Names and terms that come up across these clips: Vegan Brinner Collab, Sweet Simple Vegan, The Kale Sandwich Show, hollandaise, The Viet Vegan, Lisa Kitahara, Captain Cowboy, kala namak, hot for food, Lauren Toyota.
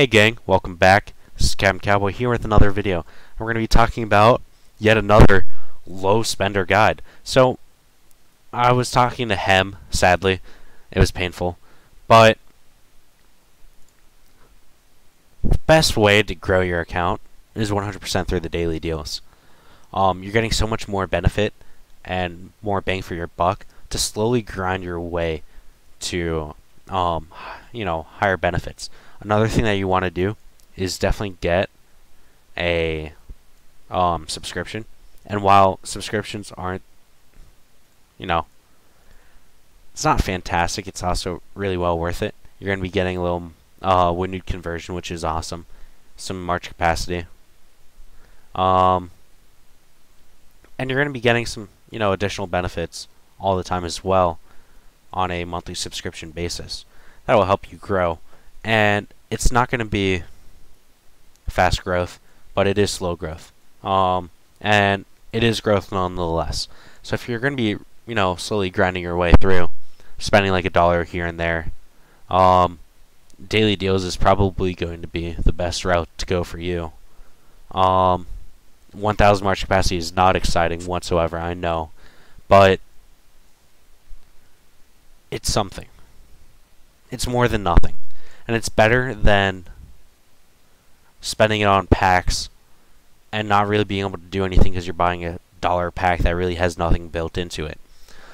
Hey gang, welcome back. This is Captain Cowboy here with another video. We're going to be talking about yet another low spender guide. So, I was talking to him, sadly. It was painful. But, the best way to grow your account is 100% through the daily deals. You're getting so much more benefit and more bang for your buck to slowly grind your way to, higher benefits. Another thing that you want to do is definitely get a subscription. And while subscriptions aren't, it's not fantastic, it's also really well worth it. You're going to be getting a little Windude conversion, which is awesome. Some March capacity. And you're going to be getting some, additional benefits all the time as well on a monthly subscription basis. That will help you grow. And it's not going to be fast growth, but it is slow growth. And it is growth nonetheless. So if you're going to be, slowly grinding your way through, spending like $1 here and there, daily deals is probably going to be the best route to go for you. 1,000 March capacity is not exciting whatsoever, I know, but it's something. It's more than nothing. And it's better than spending it on packs and not really being able to do anything because you're buying a dollar pack that really has nothing built into it.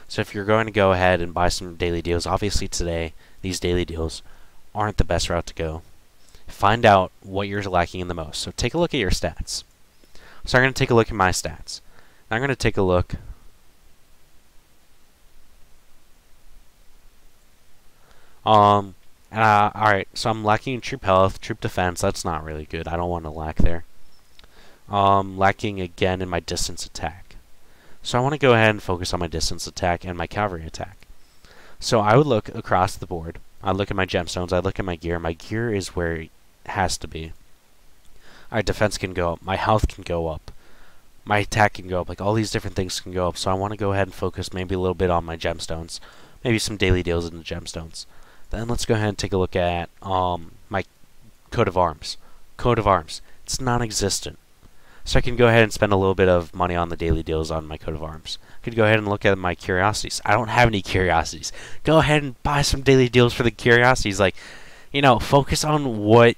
So if you're going to go ahead and buy some daily deals, obviously today these daily deals aren't the best route to go. Find out what you're lacking in the most. So take a look at your stats. So I'm going to take a look at my stats. I'm going to take a look. Alright, so I'm lacking in troop health, troop defense, that's not really good. I don't want to lack there. Lacking again in my distance attack. So I want to go ahead and focus on my distance attack and my cavalry attack. So I would look across the board. I look at my gemstones, I look at my gear. My gear is where it has to be. Alright, defense can go up, my health can go up, my attack can go up, like all these different things can go up. So I want to go ahead and focus maybe a little bit on my gemstones. Maybe some daily deals in the gemstones. Then let's go ahead and take a look at my coat of arms. Coat of arms. It's non-existent. So I can go ahead and spend a little bit of money on the daily deals on my coat of arms. I could go ahead and look at my curiosities. I don't have any curiosities. Go ahead and buy some daily deals for the curiosities. Like, focus on what...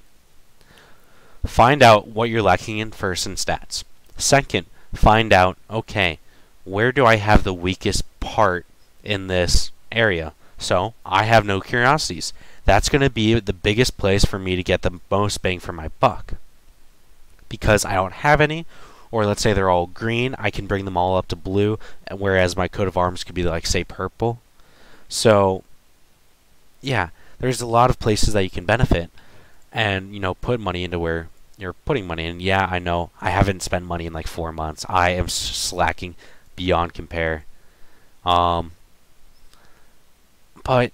Find out what you're lacking in first in stats. Second, find out, okay, where do I have the weakest part in this area? So, I have no curiosities. That's going to be the biggest place for me to get the most bang for my buck. Because I don't have any, or let's say they're all green, I can bring them all up to blue, whereas my coat of arms could be like, say, purple. So, yeah, there's a lot of places that you can benefit and, put money into where you're putting money in. Yeah, I know, I haven't spent money in like 4 months. I am slacking beyond compare. But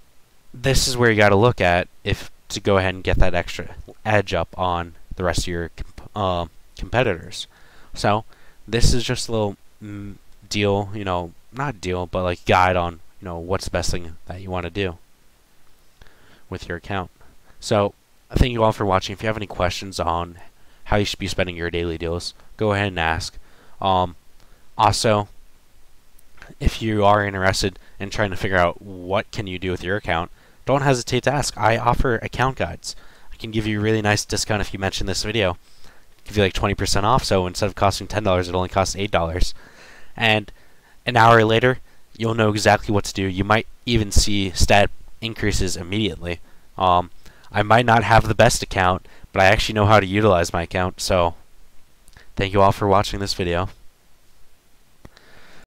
this is where you got to look at if to go ahead and get that extra edge up on the rest of your competitors. So this is just a little deal, not deal, but like guide on, what's the best thing that you want to do with your account. So thank you all for watching. If you have any questions on how you should be spending your daily deals, go ahead and ask. Also, if you are interested in trying to figure out what can you do with your account, don't hesitate to ask. I offer account guides. I can give you a really nice discount if you mention this video. Give you like 20% off, so instead of costing $10, it only costs $8. And an hour later, you'll know exactly what to do. You might even see stat increases immediately. I might not have the best account, but I actually know how to utilize my account, so thank you all for watching this video.